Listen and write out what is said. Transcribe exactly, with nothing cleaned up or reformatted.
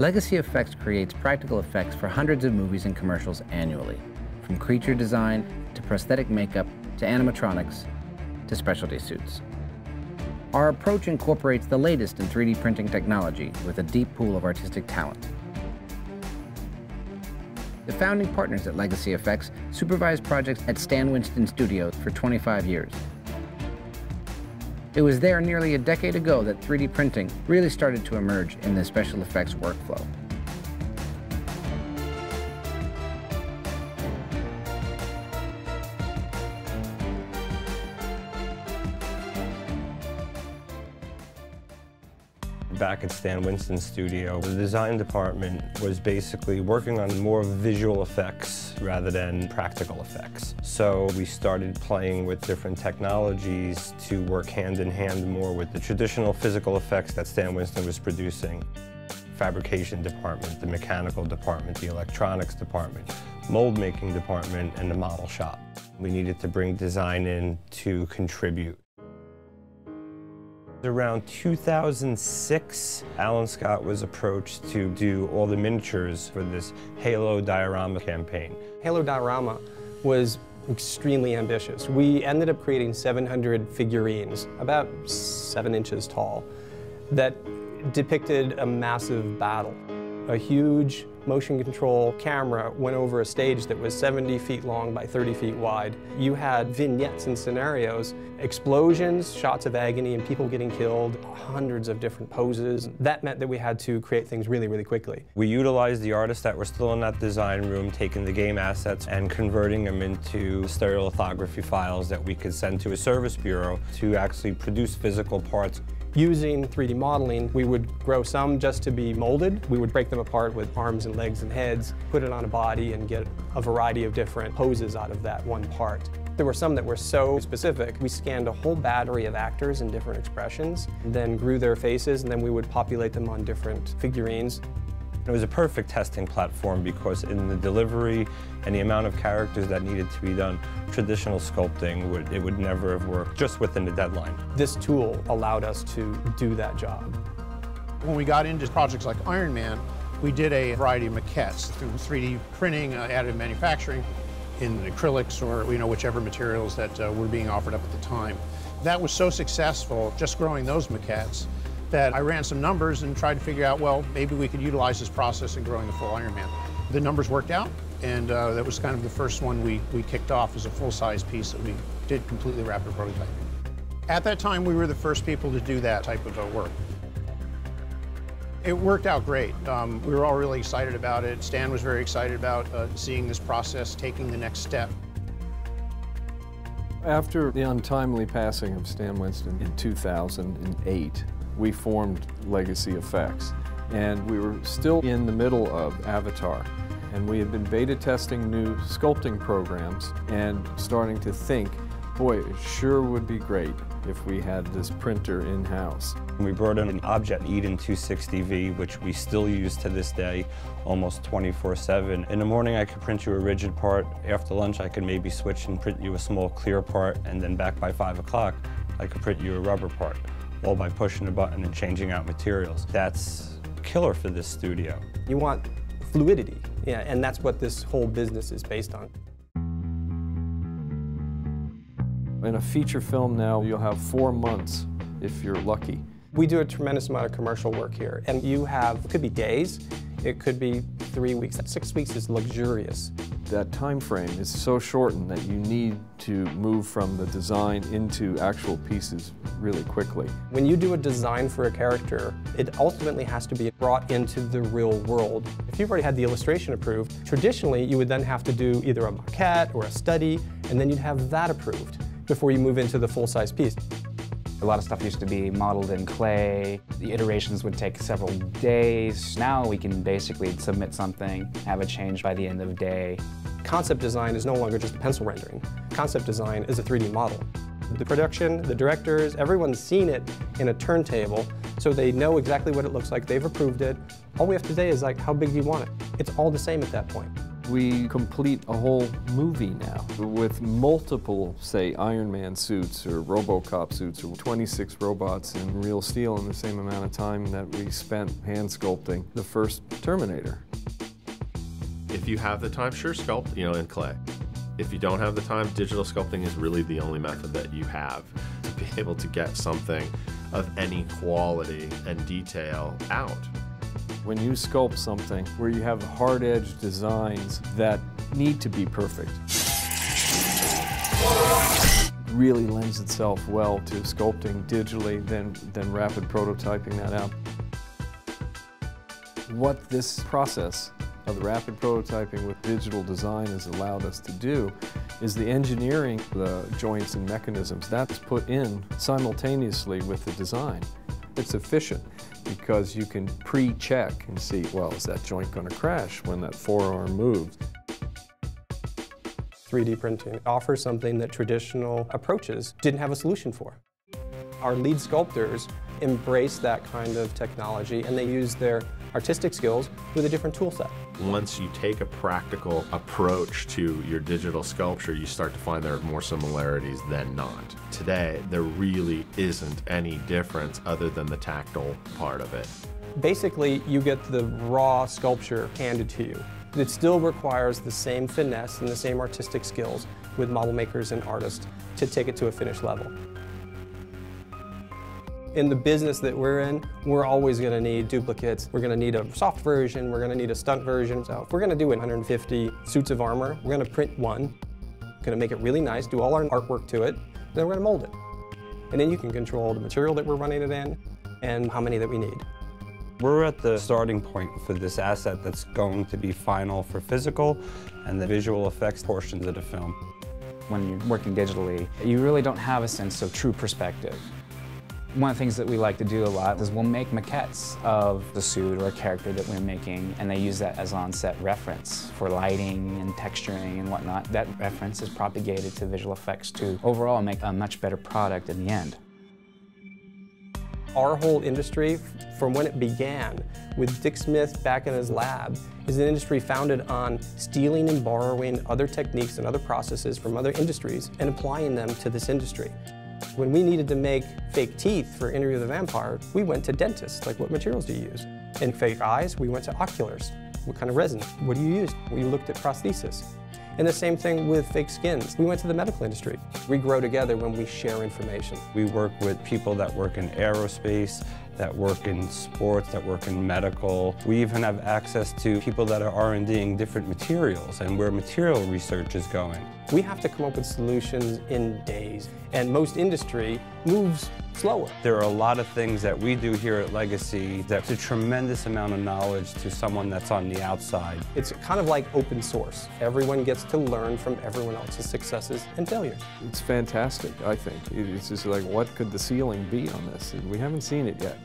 Legacy Effects creates practical effects for hundreds of movies and commercials annually, from creature design to prosthetic makeup to animatronics to specialty suits. Our approach incorporates the latest in three D printing technology with a deep pool of artistic talent. The founding partners at Legacy Effects supervised projects at Stan Winston Studios for twenty-five years. It was there nearly a decade ago that three D printing really started to emerge in the special effects workflow. Back at Stan Winston Studio, the design department was basically working on more visual effects rather than practical effects. So we started playing with different technologies to work hand in hand more with the traditional physical effects that Stan Winston was producing. Fabrication department, the mechanical department, the electronics department, mold making department, and the model shop. We needed to bring design in to contribute. Around two thousand six, Alan Scott was approached to do all the miniatures for this Halo diorama campaign. Halo diorama was extremely ambitious. We ended up creating seven hundred figurines, about seven inches tall, that depicted a massive battle. A huge motion control camera went over a stage that was seventy feet long by thirty feet wide. You had vignettes and scenarios, explosions, shots of agony, and people getting killed, hundreds of different poses. That meant that we had to create things really, really quickly. We utilized the artists that were still in that design room, taking the game assets and converting them into stereolithography files that we could send to a service bureau to actually produce physical parts. Using three D modeling, we would grow some just to be molded. We would break them apart with arms and legs and heads, put it on a body, and get a variety of different poses out of that one part. There were some that were so specific, we scanned a whole battery of actors in different expressions, then grew their faces, and then we would populate them on different figurines. It was a perfect testing platform because in the delivery and the amount of characters that needed to be done, traditional sculpting, would, it would never have worked just within the deadline. This tool allowed us to do that job. When we got into projects like Iron Man, we did a variety of maquettes through three D printing, uh, additive manufacturing, in acrylics or you know whichever materials that uh, were being offered up at the time. That was so successful, just growing those maquettes, that I ran some numbers and tried to figure out, well, maybe we could utilize this process in growing the full Iron Man. The numbers worked out, and uh, that was kind of the first one we, we kicked off as a full-size piece that we did completely rapid prototyping. At that time, we were the first people to do that type of uh, work. It worked out great. Um, we were all really excited about it. Stan was very excited about uh, seeing this process taking the next step. After the untimely passing of Stan Winston in two thousand eight, we formed Legacy Effects, and we were still in the middle of Avatar, and we had been beta testing new sculpting programs and starting to think, boy, it sure would be great if we had this printer in-house. We brought in an object, Eden two sixty V, which we still use to this day almost twenty-four seven. In the morning I could print you a rigid part, after lunch I could maybe switch and print you a small clear part, and then back by five o'clock I could print you a rubber part, all by pushing a button and changing out materials. That's killer for this studio. You want fluidity, yeah, and that's what this whole business is based on. In a feature film now, you'll have four months if you're lucky. We do a tremendous amount of commercial work here, and you have, it could be days, it could be three weeks. Six weeks is luxurious. That time frame is so shortened that you need to move from the design into actual pieces really quickly. When you do a design for a character, it ultimately has to be brought into the real world. If you've already had the illustration approved, traditionally you would then have to do either a maquette or a study, and then you'd have that approved before you move into the full-size piece. A lot of stuff used to be modeled in clay. The iterations would take several days. Now we can basically submit something, have it changed by the end of the day. Concept design is no longer just pencil rendering. Concept design is a three D model. The production, the directors, everyone's seen it in a turntable, so they know exactly what it looks like. They've approved it. All we have to say is, like, how big do you want it? It's all the same at that point. We complete a whole movie now with multiple, say, Iron Man suits or RoboCop suits or twenty-six robots in real steel in the same amount of time that we spent hand sculpting the first Terminator. If you have the time, sure, sculpt, you know, in clay. If you don't have the time, digital sculpting is really the only method that you have to be able to get something of any quality and detail out. When you sculpt something where you have hard-edged designs that need to be perfect, really lends itself well to sculpting digitally than, than rapid prototyping that out. What this process of the rapid prototyping with digital design has allowed us to do is the engineering, the joints and mechanisms, that's put in simultaneously with the design. It's efficient because you can pre-check and see, well, is that joint going to crash when that forearm moves? three D printing offers something that traditional approaches didn't have a solution for. Our lead sculptors embrace that kind of technology, and they use their artistic skills with a different tool set. Once you take a practical approach to your digital sculpture, you start to find there are more similarities than not. Today, there really isn't any difference other than the tactile part of it. Basically, you get the raw sculpture handed to you. It still requires the same finesse and the same artistic skills with model makers and artists to take it to a finished level. In the business that we're in, we're always going to need duplicates. We're going to need a soft version. We're going to need a stunt version. So if we're going to do one hundred fifty suits of armor, we're going to print one, going to make it really nice, do all our artwork to it, then we're going to mold it. And then you can control the material that we're running it in and how many that we need. We're at the starting point for this asset that's going to be final for physical and the visual effects portions of the film. When you're working digitally, you really don't have a sense of true perspective. One of the things that we like to do a lot is we'll make maquettes of the suit or a character that we're making, and they use that as on-set reference for lighting and texturing and whatnot. That reference is propagated to visual effects to overall make a much better product in the end. Our whole industry, from when it began with Dick Smith back in his lab, is an industry founded on stealing and borrowing other techniques and other processes from other industries and applying them to this industry. When we needed to make fake teeth for Interview with the Vampire, we went to dentists, like, what materials do you use? And fake eyes, we went to oculars. What kind of resin? What do you use? We looked at prosthesis. And the same thing with fake skins. We went to the medical industry. We grow together when we share information. We work with people that work in aerospace, that work in sports, that work in medical. We even have access to people that are R and D-ing different materials and where material research is going. We have to come up with solutions in days, and most industry moves slower. There are a lot of things that we do here at Legacy that's a tremendous amount of knowledge to someone that's on the outside. It's kind of like open source. Everyone gets to learn from everyone else's successes and failures. It's fantastic, I think. It's just like, what could the ceiling be on this? We haven't seen it yet.